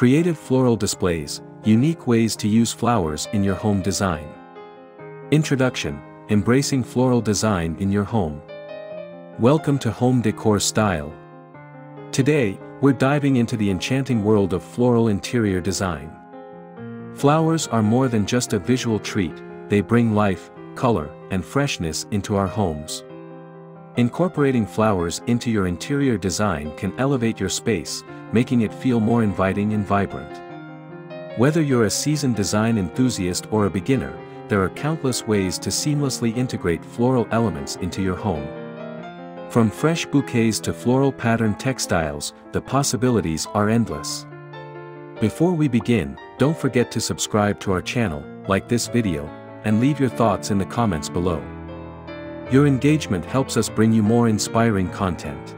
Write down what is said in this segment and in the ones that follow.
Creative floral displays, unique ways to use flowers in your home design. Introduction, embracing floral design in your home. Welcome to Home Decor Style. Today, we're diving into the enchanting world of floral interior design. Flowers are more than just a visual treat, they bring life, color, and freshness into our homes. Incorporating flowers into your interior design can elevate your space, making it feel more inviting and vibrant. Whether you're a seasoned design enthusiast or a beginner, there are countless ways to seamlessly integrate floral elements into your home. From fresh bouquets to floral pattern textiles, the possibilities are endless. Before we begin, don't forget to subscribe to our channel, like this video, and leave your thoughts in the comments below. Your engagement helps us bring you more inspiring content.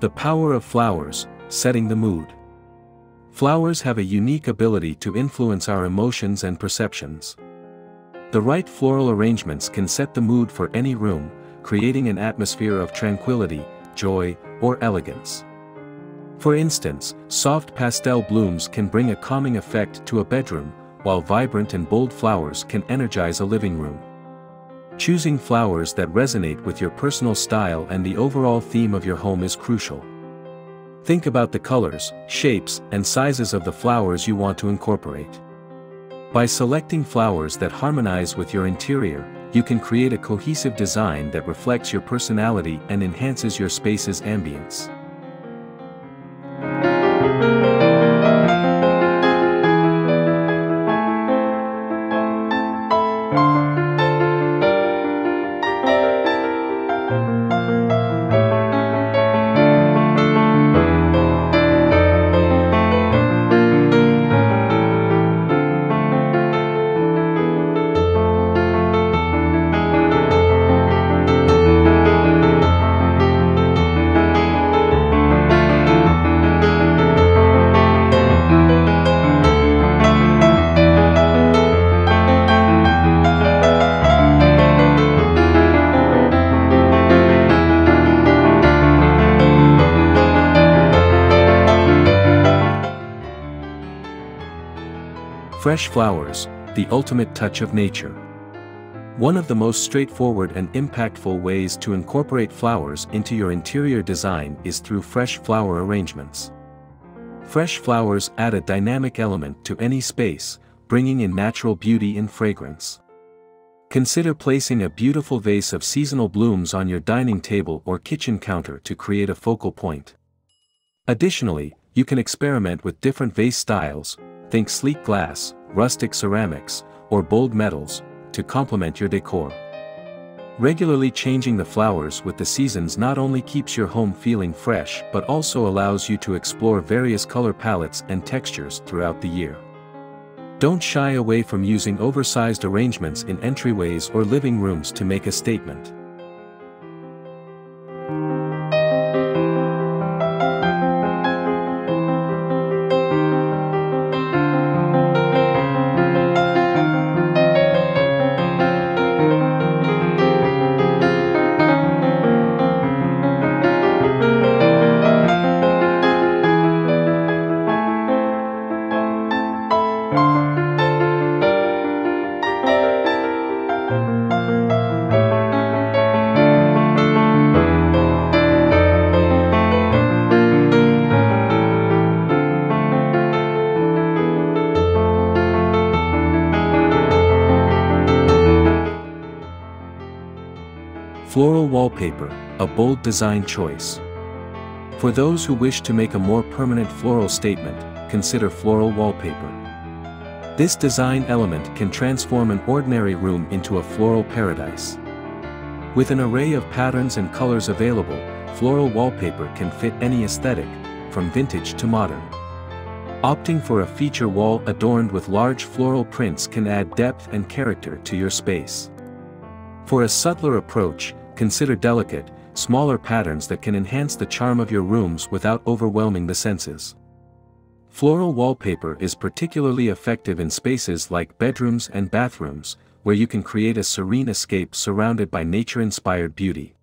The power of flowers, setting the mood. Flowers have a unique ability to influence our emotions and perceptions. The right floral arrangements can set the mood for any room, creating an atmosphere of tranquility, joy, or elegance. For instance, soft pastel blooms can bring a calming effect to a bedroom, while vibrant and bold flowers can energize a living room. Choosing flowers that resonate with your personal style and the overall theme of your home is crucial. Think about the colors, shapes, and sizes of the flowers you want to incorporate. By selecting flowers that harmonize with your interior, you can create a cohesive design that reflects your personality and enhances your space's ambience. Fresh flowers, the ultimate touch of nature. One of the most straightforward and impactful ways to incorporate flowers into your interior design is through fresh flower arrangements. Fresh flowers add a dynamic element to any space, bringing in natural beauty and fragrance. Consider placing a beautiful vase of seasonal blooms on your dining table or kitchen counter to create a focal point. Additionally, you can experiment with different vase styles. Think sleek glass, rustic ceramics, or bold metals, to complement your decor. Regularly changing the flowers with the seasons not only keeps your home feeling fresh but also allows you to explore various color palettes and textures throughout the year. Don't shy away from using oversized arrangements in entryways or living rooms to make a statement. Floral wallpaper, a bold design choice. For those who wish to make a more permanent floral statement, consider floral wallpaper. This design element can transform an ordinary room into a floral paradise. With an array of patterns and colors available, floral wallpaper can fit any aesthetic, from vintage to modern. Opting for a feature wall adorned with large floral prints can add depth and character to your space. For a subtler approach, consider delicate, smaller patterns that can enhance the charm of your rooms without overwhelming the senses. Floral wallpaper is particularly effective in spaces like bedrooms and bathrooms, where you can create a serene escape surrounded by nature-inspired beauty.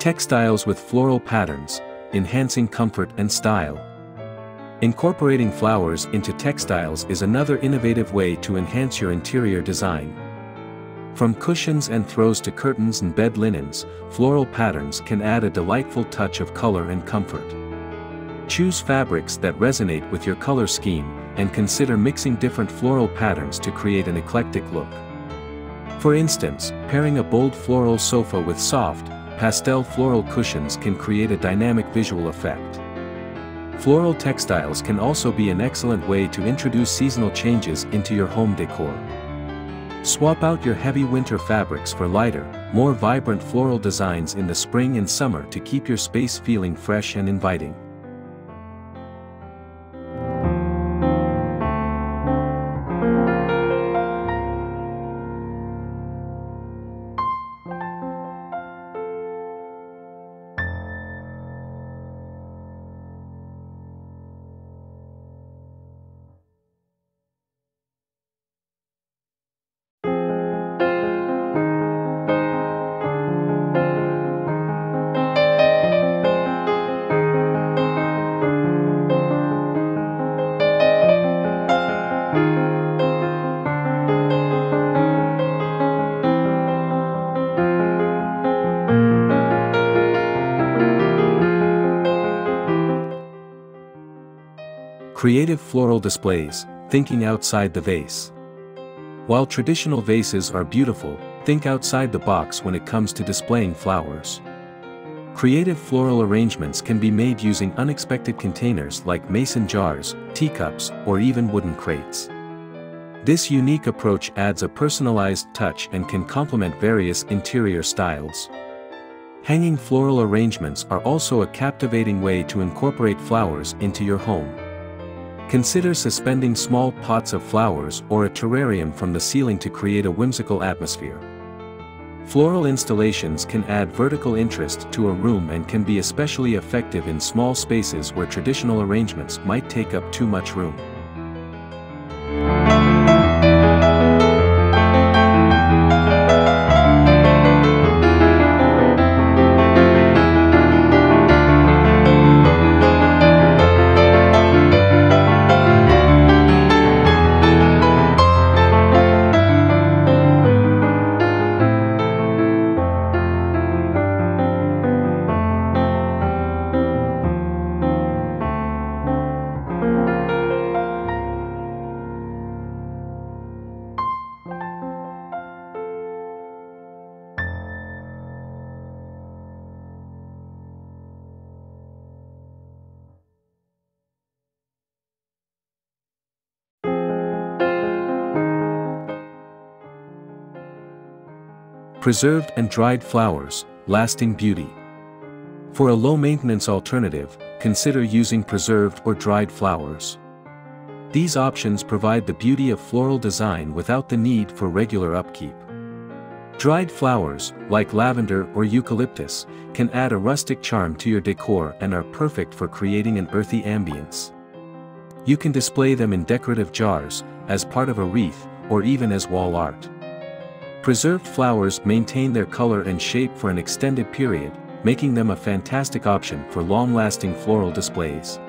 Textiles with floral patterns, enhancing comfort and style. Incorporating flowers into textiles is another innovative way to enhance your interior design. From cushions and throws to curtains and bed linens, floral patterns can add a delightful touch of color and comfort. Choose fabrics that resonate with your color scheme, and consider mixing different floral patterns to create an eclectic look. For instance, pairing a bold floral sofa with soft, pastel floral cushions can create a dynamic visual effect. Floral textiles can also be an excellent way to introduce seasonal changes into your home decor. Swap out your heavy winter fabrics for lighter, more vibrant floral designs in the spring and summer to keep your space feeling fresh and inviting. Creative floral displays, thinking outside the vase. While traditional vases are beautiful, think outside the box when it comes to displaying flowers. Creative floral arrangements can be made using unexpected containers like mason jars, teacups, or even wooden crates. This unique approach adds a personalized touch and can complement various interior styles. Hanging floral arrangements are also a captivating way to incorporate flowers into your home. Consider suspending small pots of flowers or a terrarium from the ceiling to create a whimsical atmosphere. Floral installations can add vertical interest to a room and can be especially effective in small spaces where traditional arrangements might take up too much room. Preserved and dried flowers, lasting beauty. For a low-maintenance alternative, consider using preserved or dried flowers. These options provide the beauty of floral design without the need for regular upkeep. Dried flowers, like lavender or eucalyptus, can add a rustic charm to your decor and are perfect for creating an earthy ambience. You can display them in decorative jars, as part of a wreath, or even as wall art. Preserved flowers maintain their color and shape for an extended period, making them a fantastic option for long-lasting floral displays.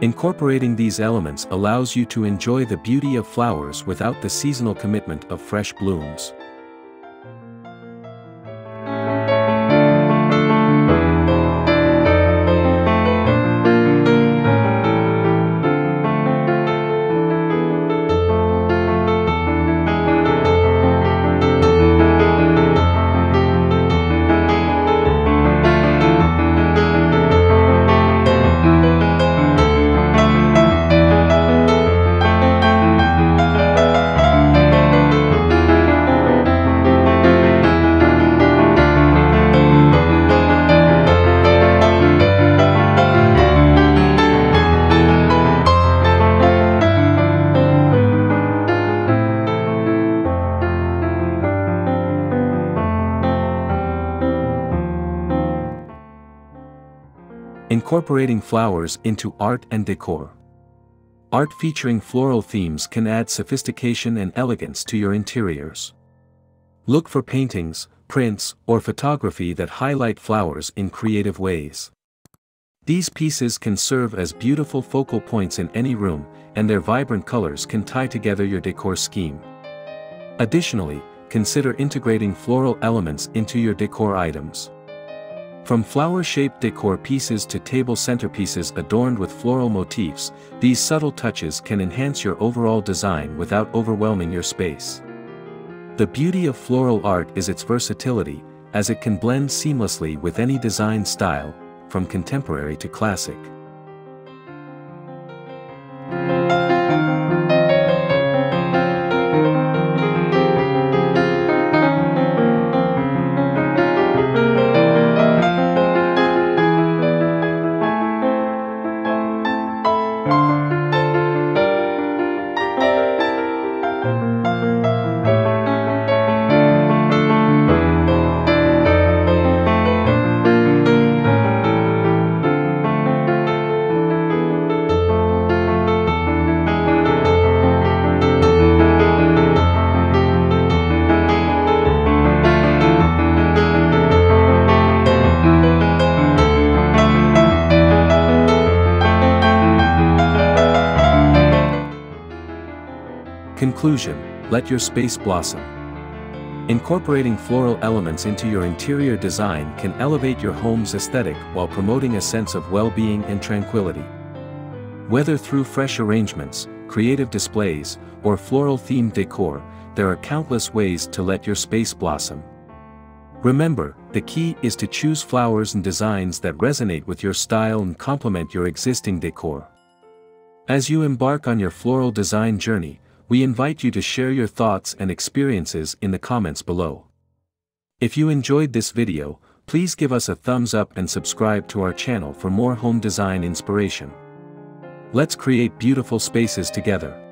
Incorporating these elements allows you to enjoy the beauty of flowers without the seasonal commitment of fresh blooms. Incorporating flowers into art and decor. Art featuring floral themes can add sophistication and elegance to your interiors. Look for paintings, prints, or photography that highlight flowers in creative ways. These pieces can serve as beautiful focal points in any room, and their vibrant colors can tie together your decor scheme. Additionally, consider integrating floral elements into your decor items. From flower-shaped decor pieces to table centerpieces adorned with floral motifs, these subtle touches can enhance your overall design without overwhelming your space. The beauty of floral art is its versatility, as it can blend seamlessly with any design style, from contemporary to classic. Conclusion: let your space blossom. Incorporating floral elements into your interior design can elevate your home's aesthetic while promoting a sense of well-being and tranquility. Whether through fresh arrangements, creative displays, or floral-themed decor, there are countless ways to let your space blossom. Remember, the key is to choose flowers and designs that resonate with your style and complement your existing decor. As you embark on your floral design journey, we invite you to share your thoughts and experiences in the comments below. If you enjoyed this video, please give us a thumbs up and subscribe to our channel for more home design inspiration. Let's create beautiful spaces together.